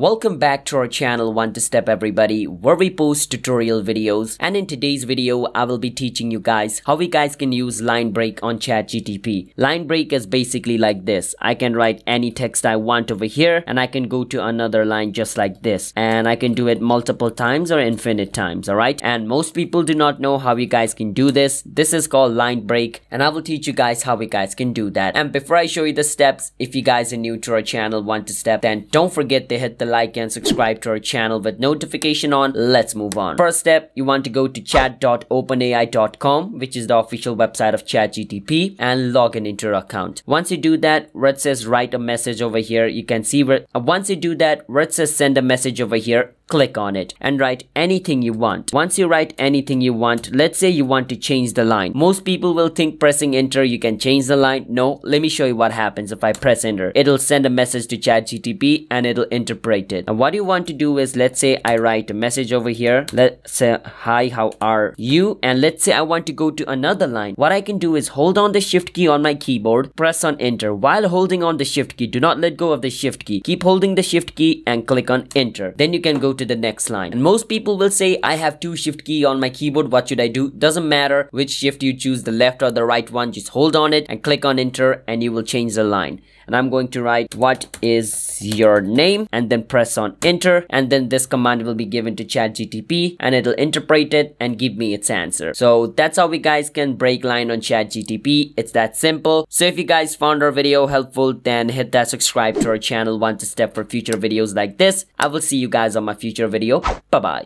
Welcome back to our channel One2Step everybody, where we post tutorial videos, and in today's video I will be teaching you guys how we guys can use line break on ChatGPT. Line break is basically like this. I can write any text I want over here and I can go to another line just like this, and I can do it multiple times or infinite times, alright? And most people do not know how you guys can do this. This is called line break and I will teach you guys how we guys can do that. And before I show you the steps, if you guys are new to our channel One2Step, then don't forget to hit the like and subscribe to our channel with notification on. Let's move on. First step, you want to go to chat.openai.com, which is the official website of ChatGPT, and log in into your account. Once you do that, where it says write a message over here, you can see where once you do that, where it says send a message over here, click on it and write anything you want. Once you write anything you want, let's say you want to change the line. Most people will think pressing enter you can change the line. No, let me show you what happens if I press enter. It'll send a message to ChatGPT and it'll interpret it. And what you want to do is, let's say I write a message over here. Let's say hi, how are you? And let's say I want to go to another line. What I can do is hold on the shift key on my keyboard, press on enter. While holding on the shift key, do not let go of the shift key. Keep holding the shift key and click on enter. Then you can go to the next line. And most people will say I have two shift key on my keyboard, what should I do? Doesn't matter which shift you choose, the left or the right one, just hold on it and click on enter and you will change the line. And I'm going to write what is your name and then press on enter, and then this command will be given to ChatGPT and it'll interpret it and give me its answer. So that's how we guys can break line on ChatGPT. It's that simple. So if you guys found our video helpful, then hit that subscribe to our channel One2Step for future videos like this. I will see you guys on my future video. Bye bye.